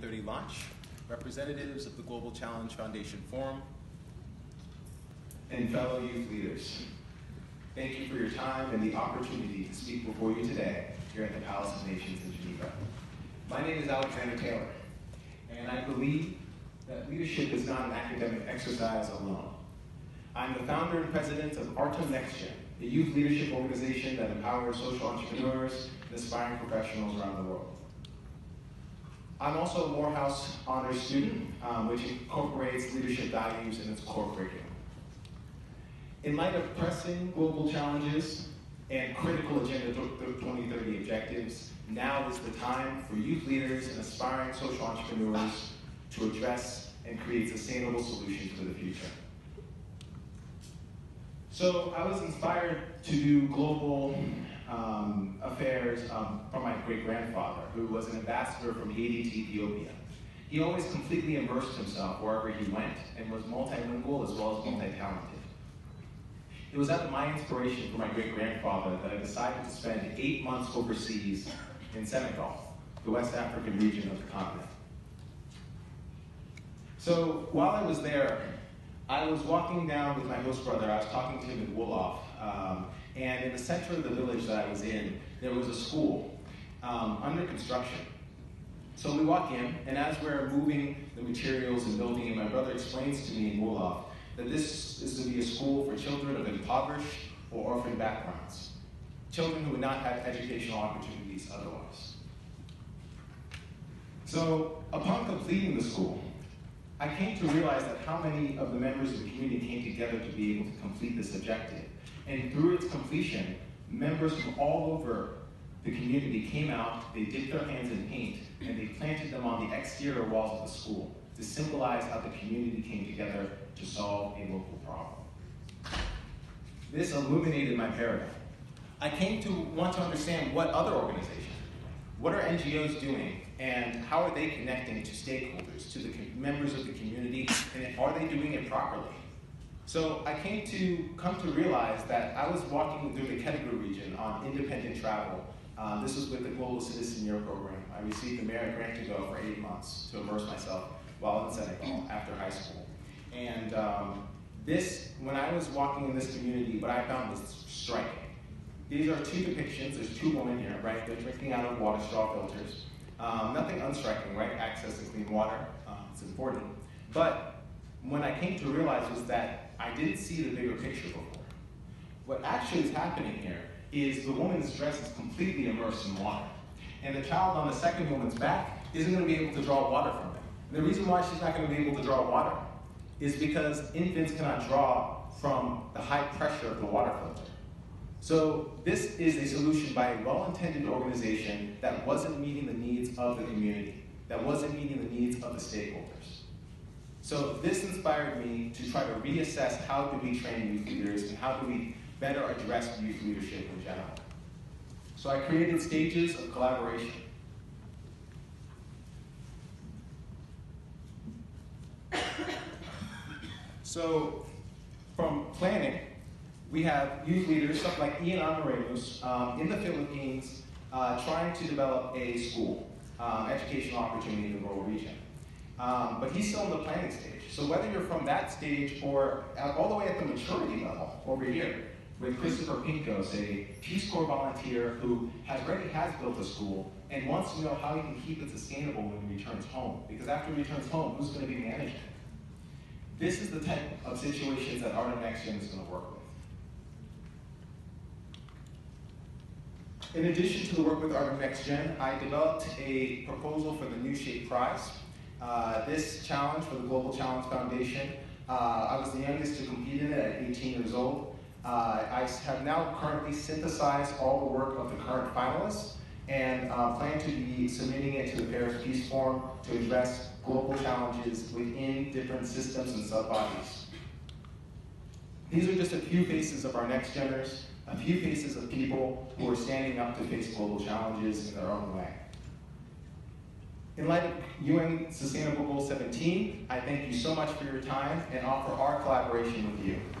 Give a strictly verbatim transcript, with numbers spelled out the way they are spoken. twenty thirty launch, representatives of the Global Challenge Foundation Forum, and fellow youth leaders. Thank you for your time and the opportunity to speak before you today here at the Palace of Nations in Geneva. My name is Alexander Taylor, and I believe that leadership is not an academic exercise alone. I'm the founder and president of Artem NexGen, a youth leadership organization that empowers social entrepreneurs and aspiring professionals around the world. I'm also a Morehouse Honors student, um, which incorporates leadership values in its core curriculum. In light of pressing global challenges and critical Agenda twenty thirty objectives, now is the time for youth leaders and aspiring social entrepreneurs to address and create sustainable solutions for the future. So I was inspired to do global um, affairs um, from my great-grandfather, who was an ambassador from Haiti to Ethiopia. He always completely immersed himself wherever he went and was multilingual as well as multi-talented. It was out of my inspiration for my great-grandfather that I decided to spend eight months overseas in Senegal, the West African region of the continent. So while I was there, I was walking down with my host brother. I was talking to him in Wolof, um, and in the center of the village that I was in, there was a school um, under construction. So we walk in, and as we're moving the materials and building it, my brother explains to me in Wolof that this is to be a school for children of impoverished or orphan backgrounds, children who would not have educational opportunities otherwise. So upon completing the school, I came to realize that how many of the members of the community came together to be able to complete this objective. And through its completion, members from all over the community came out, they dipped their hands in paint, and they planted them on the exterior walls of the school to symbolize how the community came together to solve a local problem. This illuminated my paradigm. I came to want to understand what other organizations, what are N G Os doing, and how are they connecting to stakeholders, to the members of the community, and are they doing it properly? So I came to come to realize that I was walking through the Kédougou region on independent travel. Um, this was with the Global Citizen Year Program. I received a merit grant to go for eight months to immerse myself while in Senegal after high school. And um, this, when I was walking in this community, what I found was striking. These are two depictions. There's two women here, right? They're drinking out of water straw filters. Um, nothing unstriking, right? Access to clean water, um, it's important. But when I came to realize was that I didn't see the bigger picture before. What actually is happening here is the woman's dress is completely immersed in water. And the child on the second woman's back isn't gonna be able to draw water from it. And the reason why she's not gonna be able to draw water is because infants cannot draw from the high pressure of the water filter. So this is a solution by a well-intended organization that wasn't meeting the needs of the community, that wasn't meeting the needs of the stakeholders. So this inspired me to try to reassess how do we train youth leaders and how do we better address youth leadership in general. So I created stages of collaboration. So from planning, we have youth leaders, stuff like Ian Amoremus, um, in the Philippines, uh, trying to develop a school, um, educational opportunity in the rural region. Um, but he's still in the planning stage. So whether you're from that stage or at, all the way at the maturity level over here, with Christopher Pinkos, a Peace Corps volunteer who has already has built a school and wants to know how he can keep it sustainable when he returns home. Because after he returns home, who's going to be managing it? This is the type of situations that Artem NexGen is going to work with. In addition to the work with Artem NexGen, I developed a proposal for the New Shape Prize. Uh, this challenge for the Global Challenge Foundation, uh, I was the youngest to compete in it at eighteen years old. Uh, I have now currently synthesized all the work of the current finalists and uh, plan to be submitting it to the Paris Peace Forum to address global challenges within different systems and sub-bodies. These are just a few faces of our NexGeners. A few cases of people who are standing up to face global challenges in their own way. In light of U N Sustainable Goal seventeen, I thank you so much for your time and offer our collaboration with you.